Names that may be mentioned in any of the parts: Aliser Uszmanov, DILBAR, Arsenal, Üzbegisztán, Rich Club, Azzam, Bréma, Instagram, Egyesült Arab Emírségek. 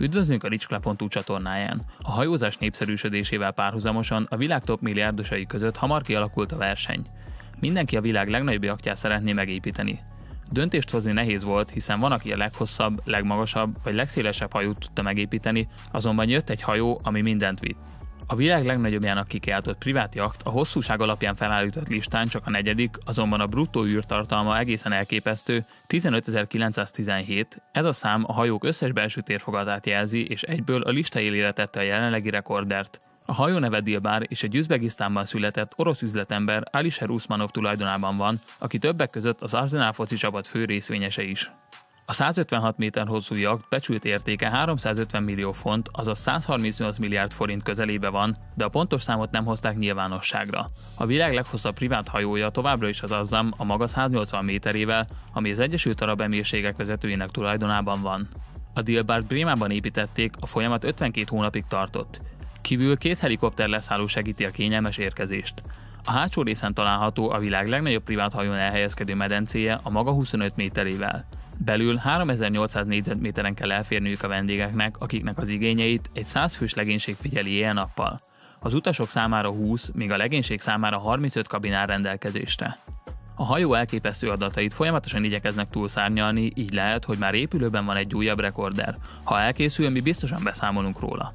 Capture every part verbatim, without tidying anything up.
Üdvözlünk a Rich Club csatornáján! A hajózás népszerűsödésével párhuzamosan a világ top milliárdosai között hamar kialakult a verseny. Mindenki a világ legnagyobb jachtját szeretné megépíteni. Döntést hozni nehéz volt, hiszen van, aki a leghosszabb, legmagasabb vagy legszélesebb hajót tudta megépíteni, azonban jött egy hajó, ami mindent vitt. A világ legnagyobbjának kikiáltott privát jacht a hosszúság alapján felállított listán csak a negyedik, azonban a bruttó űrtartalma egészen elképesztő, tizenötezer-kilencszáztizenhét, ez a szám a hajók összes belső térfogatát jelzi, és egyből a lista élére tette a jelenlegi rekordert. A hajó neve DILBAR, és egy Üzbegisztánban született orosz üzletember Aliser Uszmanov tulajdonában van, aki többek között az Arsenal foci csapat fő részvényese is. A százötvenhat méter hosszú jakt becsült értéke háromszázötven millió font, azaz százharmincnyolc milliárd forint közelébe van, de a pontos számot nem hozták nyilvánosságra. A világ leghosszabb privát hajója továbbra is az Azzam, a maga száznyolcvan méterével, ami az Egyesült Arab Emírségek vezetőjének tulajdonában van. A DILBAR-t Brémában építették, a folyamat ötvenkét hónapig tartott. Kívül két helikopter leszálló segíti a kényelmes érkezést. A hátsó részen található a világ legnagyobb privát hajón elhelyezkedő medencéje a maga huszonöt méterével. Belül háromezer-nyolcszáz négyzetméteren kell elférniük a vendégeknek, akiknek az igényeit egy százfős legénység figyeli éjjel-nappal. Az utasok számára húsz, míg a legénység számára harmincöt kabin áll rendelkezésre. A hajó elképesztő adatait folyamatosan igyekeznek túlszárnyalni, így lehet, hogy már épülőben van egy újabb rekorder. Ha elkészül, mi biztosan beszámolunk róla.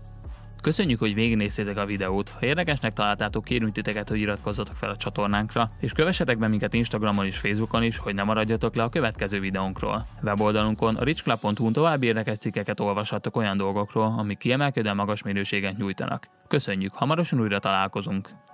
Köszönjük, hogy végignéztétek a videót, ha érdekesnek találtátok, kérünk titeket, hogy iratkozzatok fel a csatornánkra, és kövessetek be minket Instagramon és Facebookon is, hogy ne maradjatok le a következő videónkról. Weboldalunkon a richclub pont hu-n további érdekes cikkeket olvashattok olyan dolgokról, amik kiemelkedően magas minőséget nyújtanak. Köszönjük, hamarosan újra találkozunk!